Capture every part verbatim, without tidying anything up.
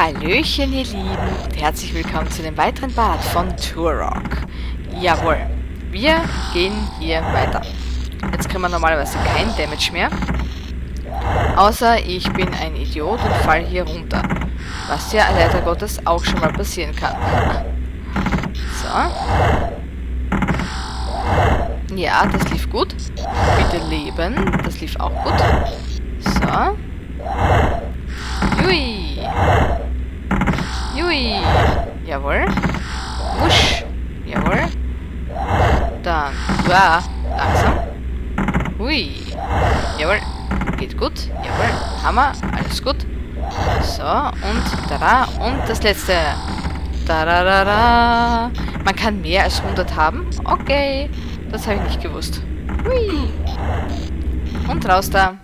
Hallöchen, ihr Lieben, und herzlich willkommen zu dem weiteren Part von Turok. Jawohl, wir gehen hier weiter. Jetzt kriegen wir normalerweise kein Damage mehr. Außer ich bin ein Idiot und fall hier runter. Was ja leider Gottes auch schon mal passieren kann. So. Ja, das lief gut. Bitte leben. Das lief auch gut. So. Jui. Jui. Jawohl. Wusch. Jawohl. Dann. Wow. Langsam. Hui. Jawohl. Geht gut. Jawohl. Hammer. Alles gut. So. Und tada. Und das letzte. Tararara. Man kann mehr als hundert haben. Okay. Das habe ich nicht gewusst. Hui. Und raus da.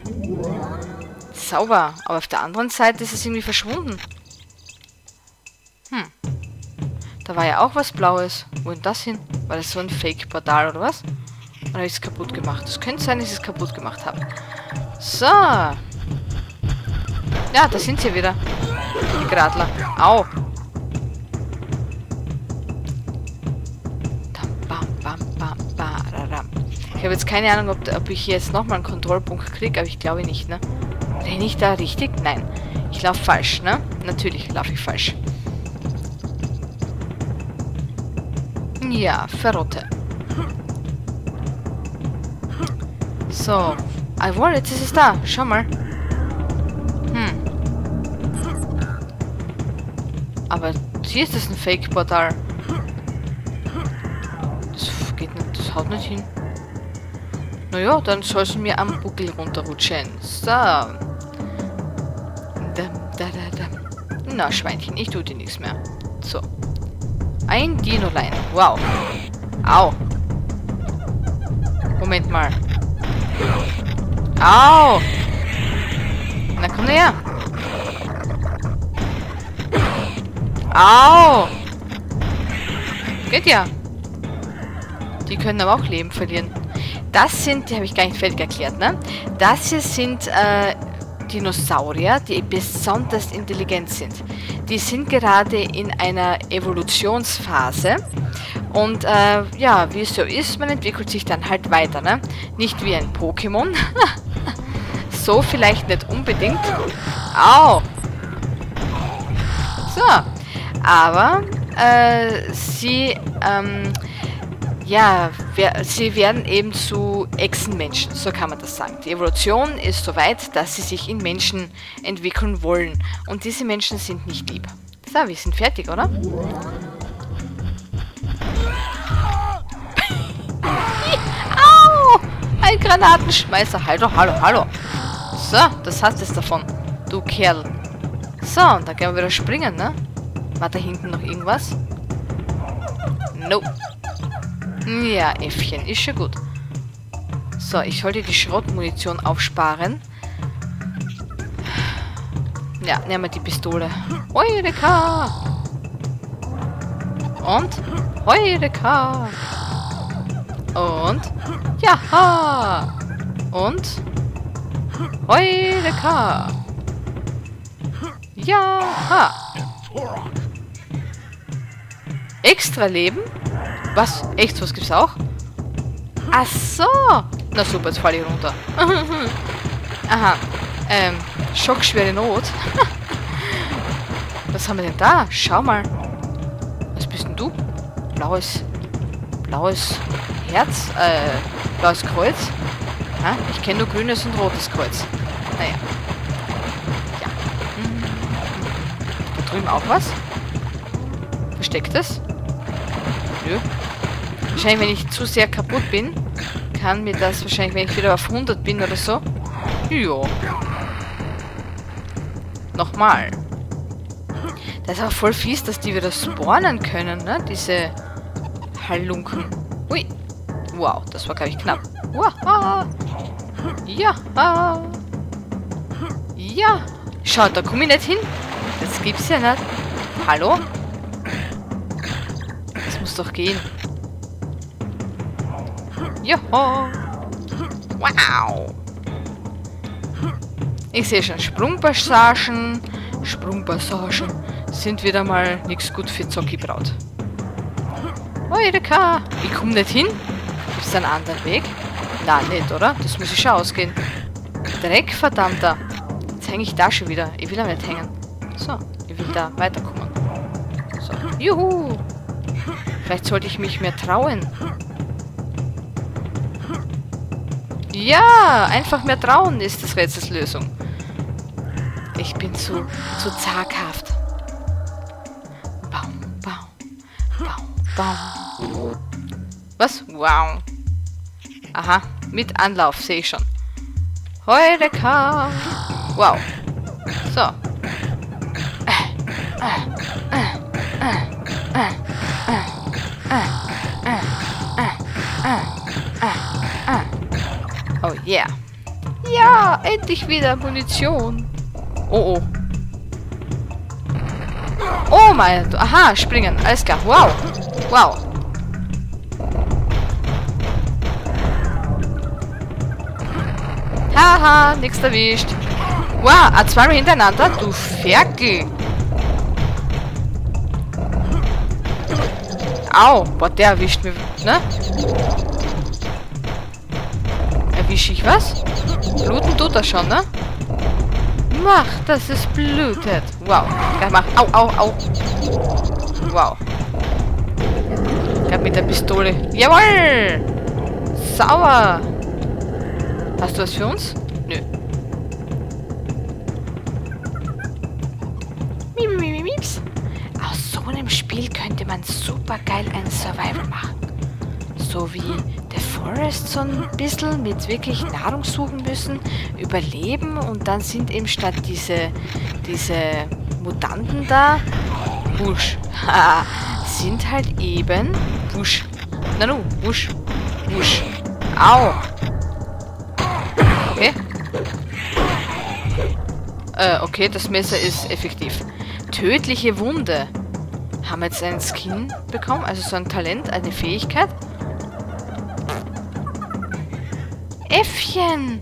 Sauber. Aber auf der anderen Seite ist es irgendwie verschwunden. Hm. Da war ja auch was Blaues. Wo ist das hin? War das so ein Fake-Portal oder was? Oder habe ich es kaputt gemacht? Es könnte sein, dass ich es kaputt gemacht habe. So. Ja, da sind sie wieder. Die Gradler. Au. Ich habe jetzt keine Ahnung, ob, ob ich hier jetzt nochmal einen Kontrollpunkt kriege, aber ich glaube nicht, ne? Renne ich da richtig? Nein. Ich laufe falsch, ne? Natürlich laufe ich falsch. Ja, verrotte. So. Jawohl, jetzt ist es da. Schau mal. Hm. Aber hier ist das ein Fake-Portal. Das geht nicht, das haut nicht hin. Naja, dann soll es mir am Buckel runterrutschen. So. Da, da, da, da. Na, Schweinchen, ich tue dir nichts mehr. So. Ein Dino-Lein. Wow. Au. Moment mal. Au. Na, komm her. Au. Geht ja. Die können aber auch Leben verlieren. Das sind, die habe ich gar nicht fertig erklärt, ne? Das hier sind äh, Dinosaurier, die besonders intelligent sind. Die sind gerade in einer Evolutionsphase. Und äh, ja, wie es so ist, man entwickelt sich dann halt weiter, ne? Nicht wie ein Pokémon. So vielleicht nicht unbedingt. Au! So. Aber äh, sie... Ähm, Ja, wir, sie werden eben zu Echsenmenschen, so kann man das sagen. Die Evolution ist so weit, dass sie sich in Menschen entwickeln wollen. Und diese Menschen sind nicht lieb. So, wir sind fertig, oder? Au! Ein Granatenschmeißer. Hallo, hallo, hallo. So, das hast du davon, du Kerl. So, und dann können wir wieder springen, ne? War da hinten noch irgendwas? Nope. Ja, Äffchen, ist schon gut. So, ich wollte die Schrottmunition aufsparen. Ja, nehmen wir die Pistole. Heureka! Und? Heureka! Und? Jaha! Und? Heureka! Jaha! Extra Leben? Was? Echt? Was gibt's auch? Ach so! Na super, jetzt falle ich runter. Aha. Ähm, schockschwere Not. Was haben wir denn da? Schau mal. Was bist denn du? Blaues. Blaues Herz? Äh, blaues Kreuz? Ha? Ich kenne nur grünes und rotes Kreuz. Naja. Ja. Da drüben auch was? Verstecktes? Nö. Wahrscheinlich, wenn ich zu sehr kaputt bin, kann mir das wahrscheinlich, wenn ich wieder auf hundert bin oder so. Jo. Nochmal. Das ist auch voll fies, dass die wieder spawnen können, ne? Diese Halunken. Ui. Wow, das war, glaube ich, knapp. Wow. Ja. Ja. Schaut, da komme ich nicht hin. Das gibt's ja nicht. Hallo? Das muss doch gehen. Joho! Wow! Ich sehe schon Sprungpassagen, Sprungpassage sind wieder mal nichts gut für Zockerbraut. Oh, Erika! Ich komm nicht hin. Gibt es einen anderen Weg? Na, nicht, oder? Das muss ich schon ausgehen. Dreck, verdammter. Jetzt hänge ich da schon wieder. Ich will da nicht hängen. So, ich will da weiterkommen. So, juhu! Vielleicht sollte ich mich mehr trauen. Ja, einfach mehr trauen ist das Rätselslösung. Ich bin zu, zu zaghaft. Baum, baum, baum, baum. Was? Wow. Aha, mit Anlauf, sehe ich schon. Heureka. Wow. So. Oh yeah. Ja, endlich wieder Munition. Oh, oh. Oh mein... Aha, springen. Alles klar. Wow. Wow. Haha, nichts erwischt. Wow, ah, zweimal hintereinander. Du Ferkel. Au, boah, der erwischt mich, ne? Erwische ich was? Bluten tut das schon, ne? Mach, dass es blutet. Wow. Gleich mach. Au, au, au. Wow. Gleich mit der Pistole. Jawohl! Sauer! Hast du was für uns? Nö. Mimimimips. Aus so einem Spiel könnte man super geil ein Survival machen. So wie The Forest, so ein bisschen mit wirklich Nahrung suchen müssen, überleben und dann sind eben statt diese, diese Mutanten da, Busch. Ha, sind halt eben Busch. Na nu, Busch. Busch. Au. Okay. Äh, okay, das Messer ist effektiv. Tödliche Wunde. Haben wir jetzt einen Skin bekommen? Also so ein Talent, eine Fähigkeit? Äffchen!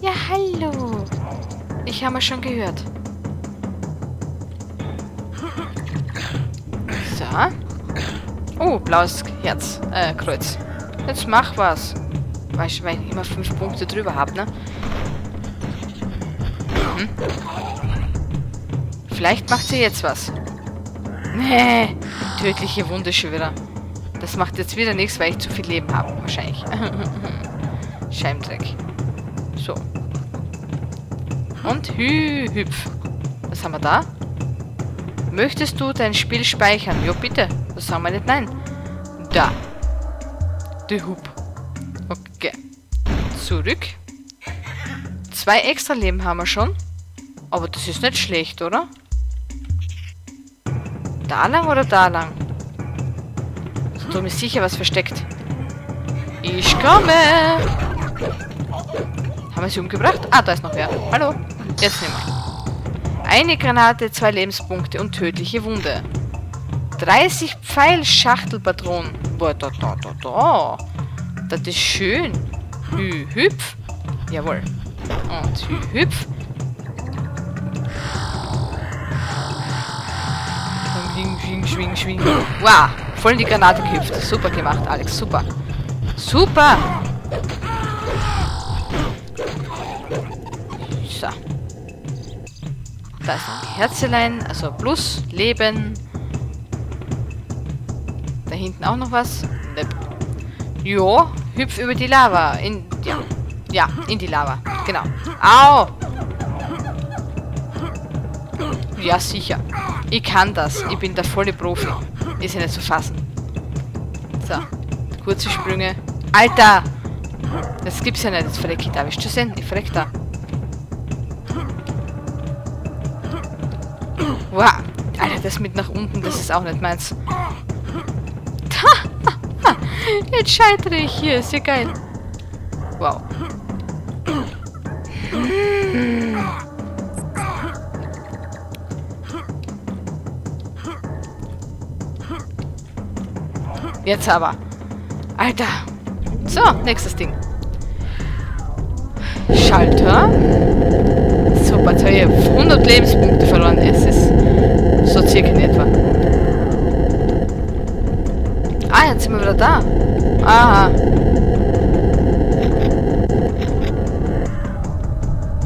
Ja, hallo! Ich habe es schon gehört. So. Oh, blaues Herz. Äh, Kreuz. Jetzt mach was. Weißt du, weil ich immer fünf Punkte drüber habe, ne? Hm. Vielleicht macht sie jetzt was. Nee! Tödliche Wunde schon wieder. Das macht jetzt wieder nichts, weil ich zu viel Leben habe. Wahrscheinlich. Scheimdreck. So. Und hü hüpf. Was haben wir da? Möchtest du dein Spiel speichern? Jo, bitte. Das haben wir nicht. Nein. Da. Die Hub. Okay. Zurück. Zwei extra Leben haben wir schon. Aber das ist nicht schlecht, oder? Da lang oder da lang? Da ist sicher was versteckt. Ich komme! Haben wir sie umgebracht? Ah, da ist noch wer. Hallo. Jetzt nehmen wir. Eine Granate, zwei Lebenspunkte und tödliche Wunde. dreißig Pfeilschachtelpatronen. Boah, da, da, da, da. Das ist schön. Hü, hüpf. Jawohl. Und hü, hüpf. Schwing, schwing, schwing, schwing. Wow. Voll in die Granate gehüpft. Super gemacht, Alex. Super. Super. Da ist noch ein Herzelein, also plus, Leben. Da hinten auch noch was. Nöp. Jo, hüpf über die Lava. In, ja. ja, in die Lava. Genau. Au! Ja, sicher. Ich kann das. Ich bin der volle Profi. Ist ja nicht zu fassen. So. Kurze Sprünge. Alter! Das gibt's ja nicht. Das verreck ich da. Willst du sehen? Ich verreck da. Wow, Alter, das mit nach unten, das ist auch nicht meins. Jetzt scheitere ich hier, ist ja geil. Wow. Jetzt aber. Alter. So, nächstes Ding. Schalter. Super, jetzt habe ich hundert Lebenspunkte verloren. Es ist da? Aha.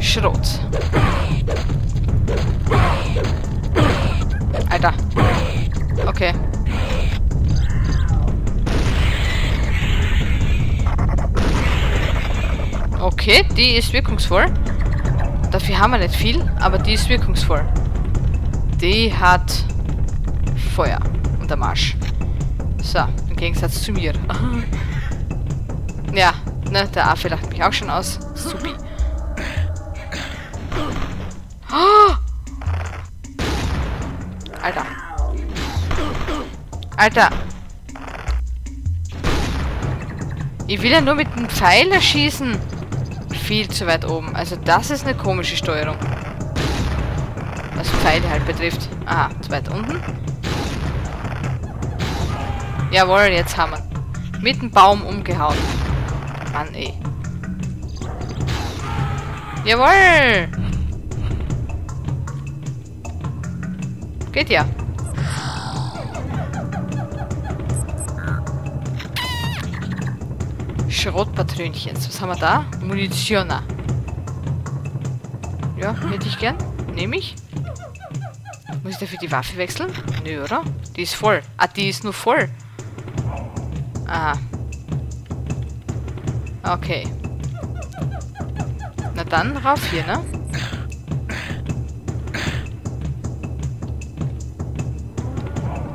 Schrot. Alter. Okay. Okay, die ist wirkungsvoll. Dafür haben wir nicht viel, aber die ist wirkungsvoll. Die hat Feuer und am Arsch. So, im Gegensatz zu mir. Ja, ne, der Affe lacht mich auch schon aus. Supi. Oh! Alter. Alter. Ich will ja nur mit dem Pfeil erschießen. Viel zu weit oben. Also das ist eine komische Steuerung. Was Pfeile halt betrifft. Aha, zu weit unten. Jawohl, jetzt haben wir. Mit dem Baum umgehauen. Mann, ey. Jawohl! Geht ja. Schrotpatrönchen. Was haben wir da? Munitiona. Ja, hätte ich gern. Nehme ich. Muss ich dafür die Waffe wechseln? Nö, oder? Die ist voll. Ah, die ist nur voll. Aha. Okay. Na dann, rauf hier, ne?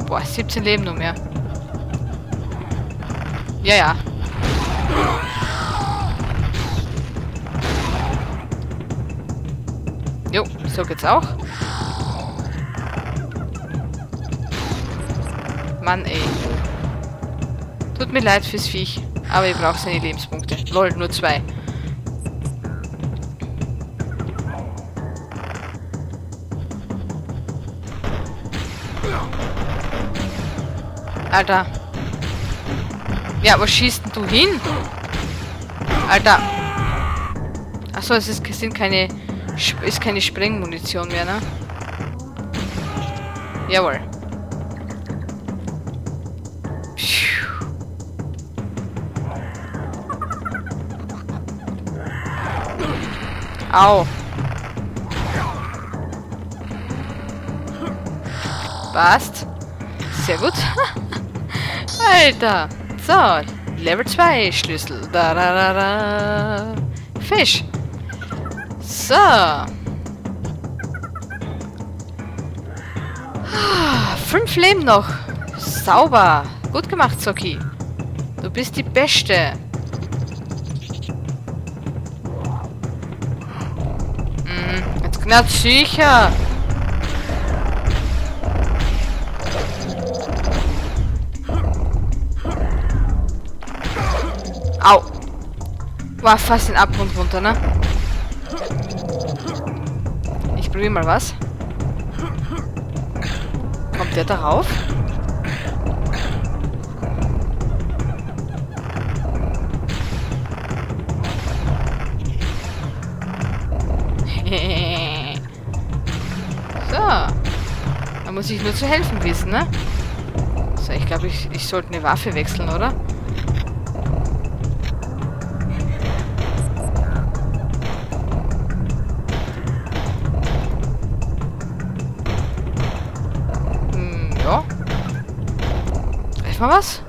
Boah, siebzehn Leben nur mehr. Ja, ja. Jo, so geht's auch. Mann, ey. Tut mir leid fürs Viech, aber ich brauche seine Lebenspunkte. Lol, nur zwei. Alter. Ja, wo schießt denn du hin? Alter. Achso, es ist, sind keine, ist keine Sprengmunition mehr, ne? Jawohl. Au. Passt. Sehr gut. Alter. So, Level zwei Schlüssel. Da, da, da, da. Fisch. So. Fünf Leben noch. Sauber. Gut gemacht, Zocki. Du bist die Beste. Hm, jetzt knallt's sicher. Au. War fast den Abgrund runter, ne? Ich probiere mal was. Kommt der da rauf? So. Da muss ich nur zu helfen wissen, ne? So, ich glaube, ich, ich sollte eine Waffe wechseln, oder? Mal was?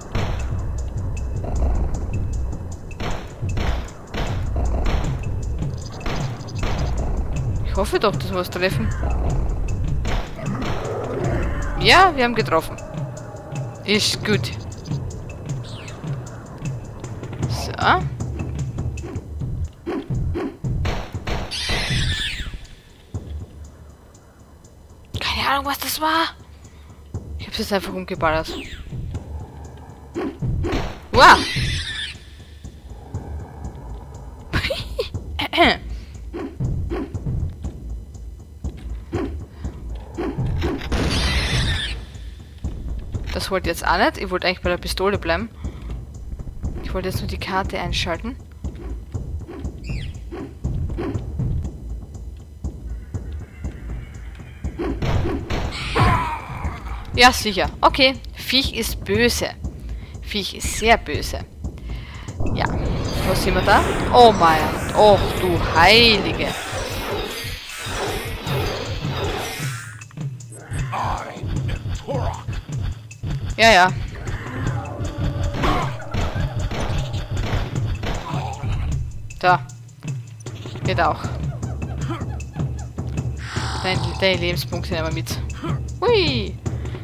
Ich hoffe doch, dass wir was treffen. Ja, wir haben getroffen. Ist gut. So. Keine Ahnung, was das war. Ich hab's jetzt einfach umgeballert. Wow! Das wollte ich jetzt auch nicht. Ich wollte eigentlich bei der Pistole bleiben. Ich wollte jetzt nur die Karte einschalten. Ja, sicher. Okay. Viech ist böse. Viech ist sehr böse. Ja. Wo sind wir da? Oh mein Gott. Och du Heilige. Ja, ja. Da. Geht auch. Deine, deine Lebenspunkte nehmen wir mit. Hui!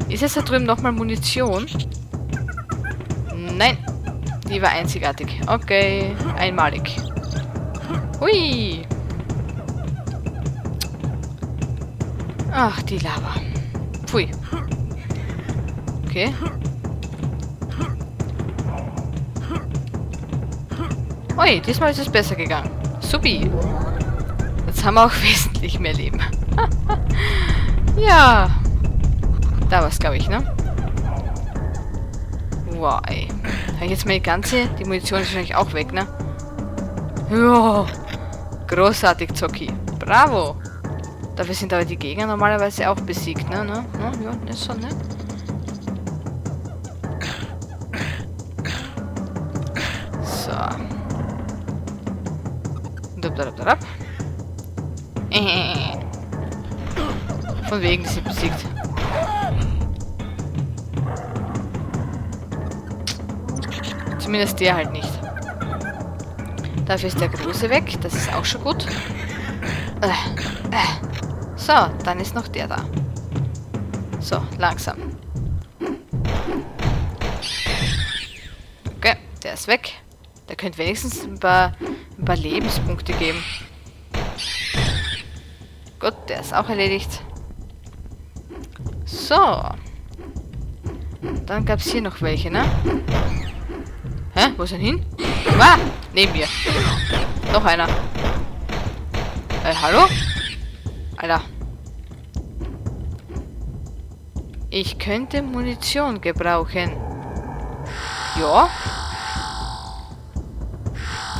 Ist jetzt da drüben nochmal Munition? Nein! Die war einzigartig. Okay, einmalig. Hui! Ach, die Lava. Pfui. Okay. Ui, diesmal ist es besser gegangen. Supi. Jetzt haben wir auch wesentlich mehr Leben. Ja. Da war es, glaube ich, ne? Wow, ey. Habe ich jetzt meine ganze... Die Munition ist wahrscheinlich auch weg, ne? Jo. Großartig, Zocki. Bravo. Dafür sind aber die Gegner normalerweise auch besiegt, ne? ne? ne? Ja, ist so, ne? Von wegen, die sind besiegt. Zumindest der halt nicht. Dafür ist der Große weg. Das ist auch schon gut. So, dann ist noch der da. So, langsam. Okay, der ist weg. Der könnte wenigstens ein paar, ein paar Lebenspunkte geben. Gut, der ist auch erledigt. So. Dann gab es hier noch welche, ne? Hä? Wo ist denn hin? Ah! Neben mir. Noch einer. Äh, hallo? Alter. Ich könnte Munition gebrauchen. Ja.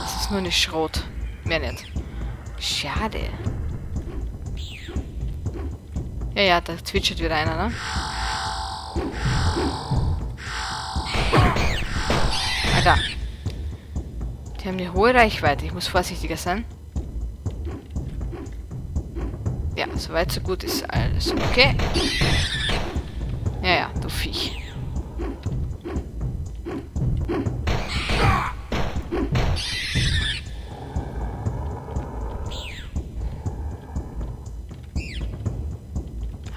Das ist nur eine Schrot. Mehr nicht. Schade. Ja, ja, da zwitschert wieder einer, ne? Alter. Die haben eine hohe Reichweite. Ich muss vorsichtiger sein. Ja, soweit so gut ist alles okay. Ja, ja, du Viech.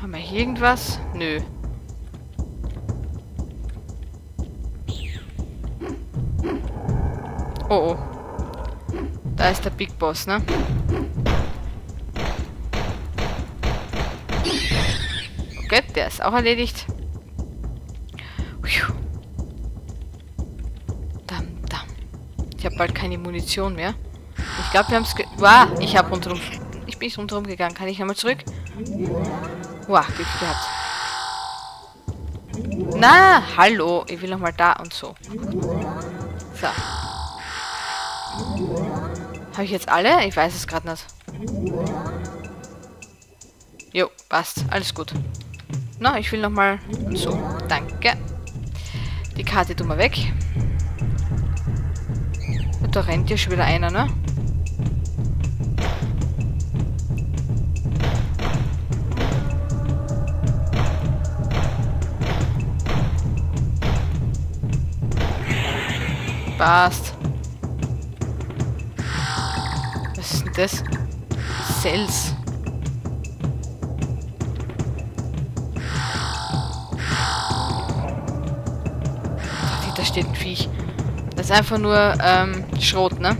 Haben wir hier irgendwas? Nö. Oh, oh. Da ist der Big Boss, ne? Okay, der ist auch erledigt. Dam, dam. Ich habe bald keine Munition mehr. Ich glaube, wir haben es... Wow, ich habe rundherum... Ich bin nicht rundherum gegangen. Kann ich einmal zurück? Wow, Glück gehabt. Na, hallo. Ich will nochmal da und so. So. Habe ich jetzt alle? Ich weiß es gerade nicht. Jo, passt. Alles gut. Na, ich will nochmal... So, danke. Die Karte tun wir weg. Und da rennt ja schon wieder einer, ne? Passt. Was ist denn das? Cells. Da steht ein Viech. Das ist einfach nur ähm, Schrot, ne?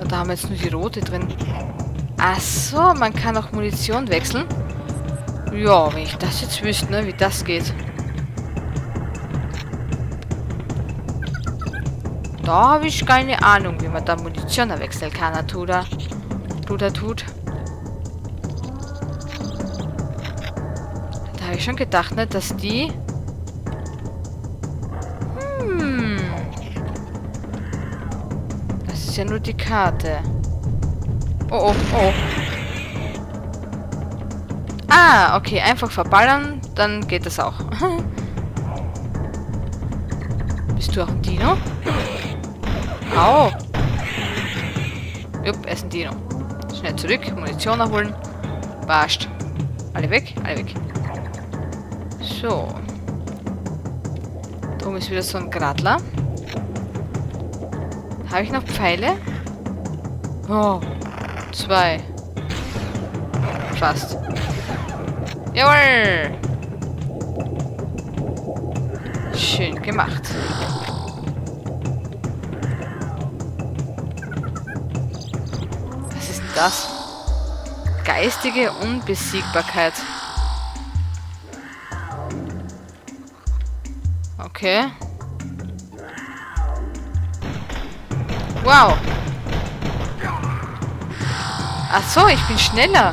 Und da haben wir jetzt nur die rote drin. Ach so, man kann auch Munition wechseln. Ja, wenn ich das jetzt wüsste, ne, wie das geht. Da habe ich keine Ahnung, wie man da Munition wechseln kann, Natura. Bruder tut. Da habe ich schon gedacht, ne, dass die... Hm. Das ist ja nur die Karte. Oh, oh, oh. Ah, okay, einfach verballern, dann geht das auch. Bist du auch ein Dino? Au! Jupp, er ist ein Dino. Schnell zurück, Munition abholen. Passt. Alle weg, alle weg. So. Da oben ist wieder so ein Gradler. Habe ich noch Pfeile? Oh, zwei. Fast. Jawohl! Schön gemacht. Was ist denn das? Geistige Unbesiegbarkeit. Okay. Wow. Ach so, ich bin schneller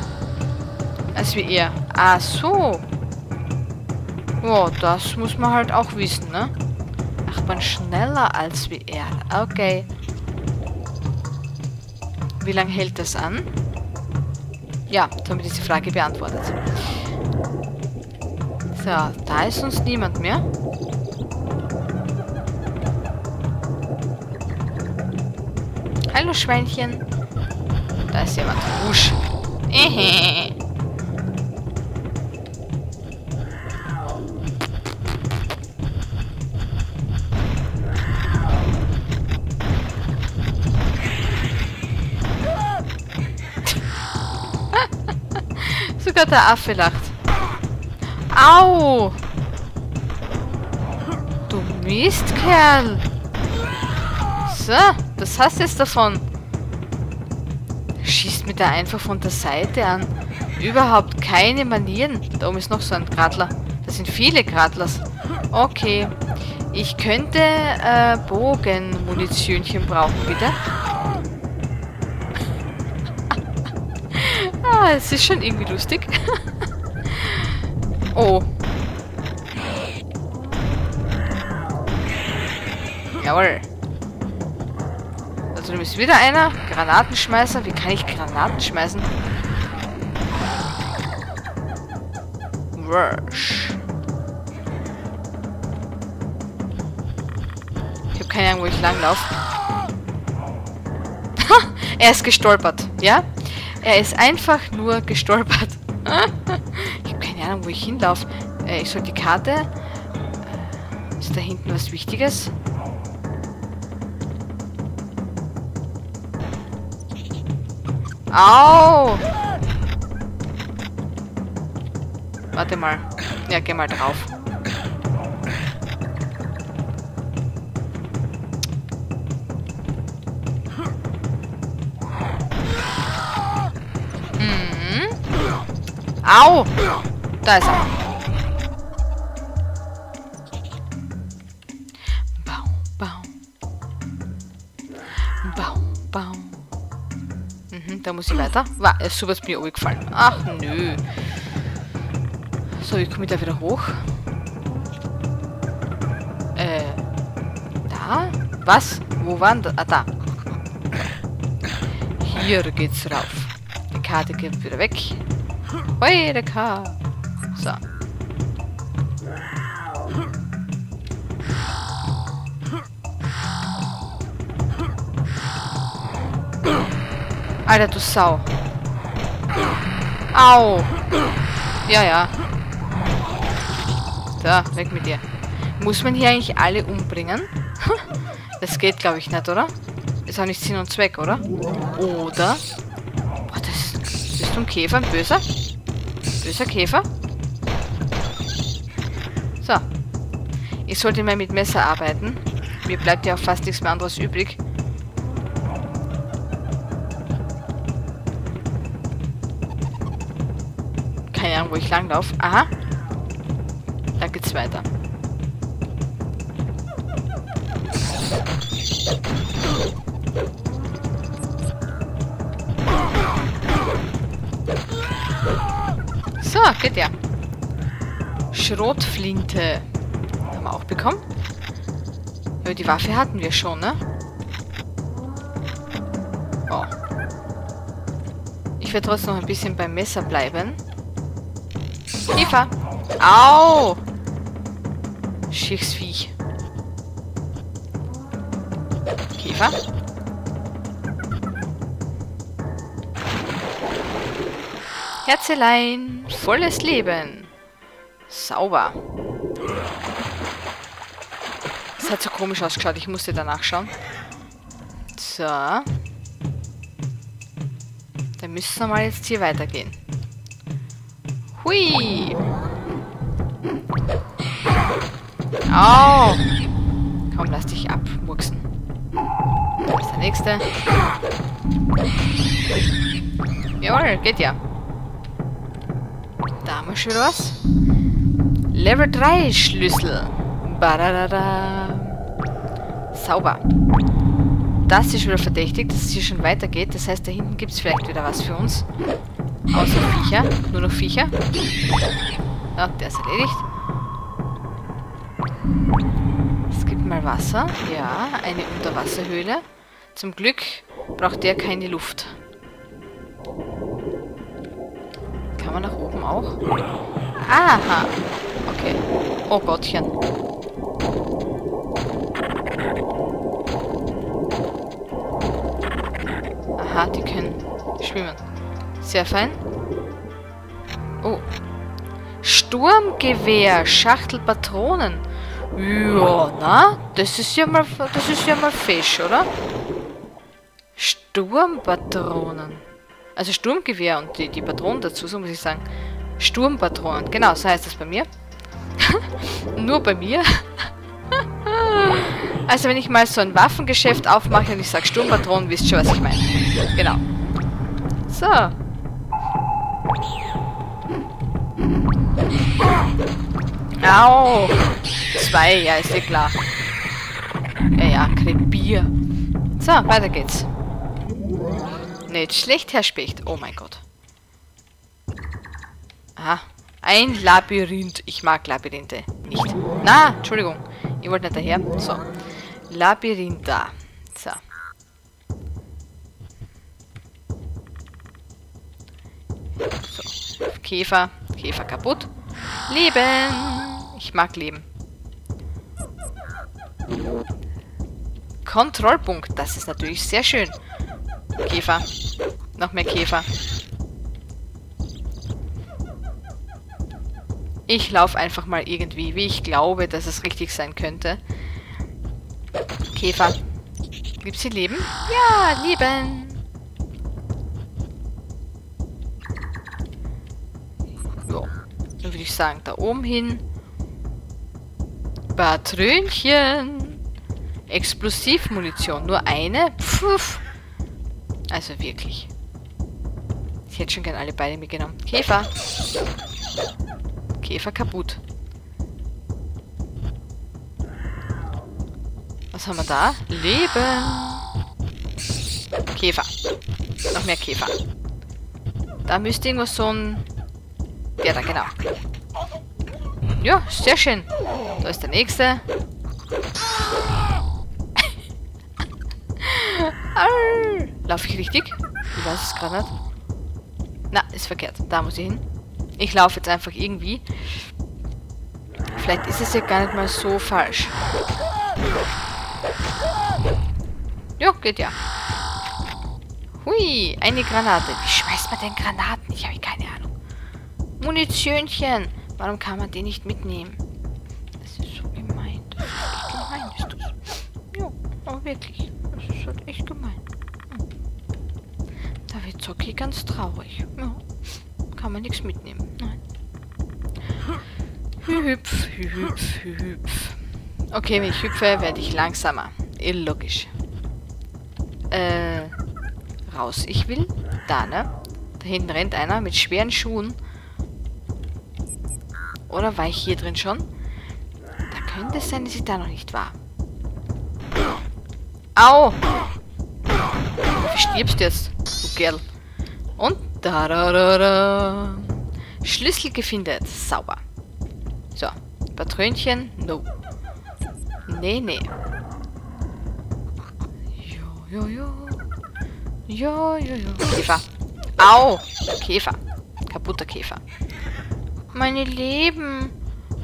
als wie er. Ach so. Wow, das muss man halt auch wissen, ne? Ach, man schneller als wie er. Okay. Wie lange hält das an? Ja, damit ist die Frage beantwortet. So, da ist uns niemand mehr. Hallo Schweinchen. Da ist jemand. Wusch. Ehe. Sogar der Affe lacht. Au! Du Mistkerl! So, das hast du jetzt davon. Schießt mit der einfach von der Seite an. Überhaupt keine Manieren. Da oben ist noch so ein Gradler. Das sind viele Gradlers. Okay. Ich könnte äh, Bogenmunitionchen brauchen, bitte. Ah, es ist schon irgendwie lustig. Oh. Jawohl. Also, du bist wieder einer. Granatenschmeißer. Wie kann ich Granaten schmeißen? Rush. Ich habe keine Ahnung, wo ich langlaufe. Er ist gestolpert, ja? Er ist einfach nur gestolpert. Ich habe keine Ahnung, wo ich hinlaufe. Äh, ich soll die Karte... Ist da hinten was Wichtiges? Au! Warte mal. Ja, geh mal drauf. Au! Da ist er. Bau, bau. Bau, bau. Mhm, da muss ich weiter. War, super ist mir umgefallen. Ach, nö. So, ich komme da wieder hoch. Äh. Da? Was? Wo waren da? Ah, da. Hier geht's rauf. Die Karte geht wieder weg. Hoi, der K. So. Alter, du Sau. Au. Ja, ja. Da, weg mit dir. Muss man hier eigentlich alle umbringen? Das geht, glaube ich, nicht, oder? Ist auch nicht Sinn und Zweck, oder? Oder? Boah, das ist... Bist du ein Käfer, ein Böser? Böser Käfer. So. Ich sollte mal mit Messer arbeiten. Mir bleibt ja auch fast nichts mehr anderes übrig. Keine Ahnung, wo ich langlaufe. Aha. Da geht's weiter. So, geht ja. Schrotflinte. Haben wir auch bekommen. Aber die Waffe hatten wir schon, ne? Oh. Ich werde trotzdem noch ein bisschen beim Messer bleiben. Eva! Au! Schickes Viech. Käfer. Herzelein. Volles Leben. Sauber. Das hat so komisch ausgeschaut. Ich musste danach schauen. So. Dann müssen wir mal jetzt hier weitergehen. Hui. Au. Komm, lass dich abwuchsen. Das ist der nächste. Jawohl, geht ja. Da haben wir schon was. Level drei Schlüssel. Bararara. Sauber. Das ist wieder verdächtig, dass es hier schon weitergeht. Das heißt, da hinten gibt es vielleicht wieder was für uns. Außer Viecher. Nur noch Viecher. Ja, der ist erledigt. Es gibt mal Wasser. Ja, eine Unterwasserhöhle. Zum Glück braucht der keine Luft. Kann man nach oben auch? Aha! Okay. Oh Gottchen. Aha, die können schwimmen. Sehr fein. Oh. Sturmgewehr, Schachtelpatronen. Ja, na? Das ist ja mal, das ist ja mal Fisch, oder? Sturmpatronen. Also Sturmgewehr und die, die Patronen dazu, so muss ich sagen. Sturmpatronen, genau, so heißt das bei mir. Nur bei mir. Also wenn ich mal so ein Waffengeschäft aufmache und ich sage Sturmpatronen, wisst schon, was ich meine. Genau. So. Au. Zwei, ja, ist ja klar. Ja, ja, krieg Bier. So, weiter geht's. Nicht schlecht, Herr Specht. Oh mein Gott. Aha. Ein Labyrinth. Ich mag Labyrinthe nicht. Na, Entschuldigung. Ich wollte nicht daher. So. Labyrinth da. So. So. Käfer. Käfer kaputt. Leben. Ich mag Leben. Kontrollpunkt. Das ist natürlich sehr schön. Käfer. Noch mehr Käfer. Ich laufe einfach mal irgendwie, wie ich glaube, dass es richtig sein könnte. Käfer. Gibt's hier Leben? Ja, Leben. So. Dann würde ich sagen, da oben hin. Patrönchen. Explosivmunition. Nur eine? Pfuff. Also wirklich. Ich hätte schon gern alle beide mitgenommen. Käfer. Käfer kaputt. Was haben wir da? Leben. Käfer. Noch mehr Käfer. Da müsste irgendwas so ein... Der da, genau. Ja, sehr schön. Da ist der nächste. Arr. Laufe ich richtig? Ich weiß es gerade nicht. Na, ist verkehrt. Da muss ich hin. Ich laufe jetzt einfach irgendwie. Vielleicht ist es ja gar nicht mal so falsch. Ja, geht ja. Hui, eine Granate. Wie schmeißt man denn Granaten? Ich habe keine Ahnung. Munitionchen. Warum kann man die nicht mitnehmen? Das ist so gemein. Das ist gemein, ist das. Ja, aber wirklich. Das ist halt echt gemein. Da wird Zocki ganz traurig. Ja. Kann man nichts mitnehmen. Nein. Hüpf, hüpf, hüpf. Okay, wenn ich hüpfe, werde ich langsamer. Illogisch. Äh, raus. Ich will. Da, ne? Da hinten rennt einer mit schweren Schuhen. Oder war ich hier drin schon? Da könnte es sein, dass ich da noch nicht war. Au! Du stirbst jetzt, du Kerl. Und? Da, da, da, da. Schlüssel gefunden. Sauber. So. Patrönchen. No. Nee, nee. Jo, jo, jo. Jo, jo, jo. Käfer. Au! Käfer. Kaputter Käfer. Meine Leben.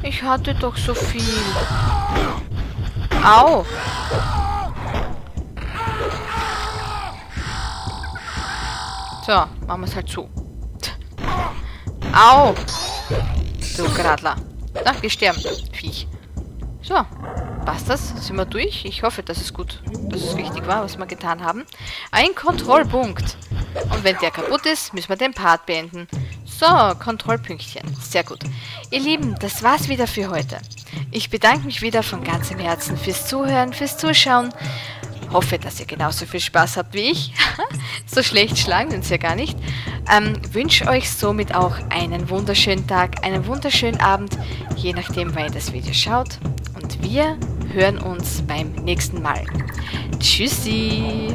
Ich hatte doch so viel. Au. So, machen wir es halt zu. Au. So, Gradler. Na, gestorben. Viech. So. Passt das? Sind wir durch? Ich hoffe, das ist gut. Das ist richtig war, was wir getan haben. Ein Kontrollpunkt. Und wenn der kaputt ist, müssen wir den Part beenden. So, Kontrollpünktchen. Sehr gut. Ihr Lieben, das war's wieder für heute. Ich bedanke mich wieder von ganzem Herzen fürs Zuhören, fürs Zuschauen. Hoffe, dass ihr genauso viel Spaß habt wie ich. So schlecht schlagen uns ja gar nicht. Ähm, wünsche euch somit auch einen wunderschönen Tag, einen wunderschönen Abend, je nachdem, wann ihr das Video schaut. Und wir hören uns beim nächsten Mal. Tschüssi!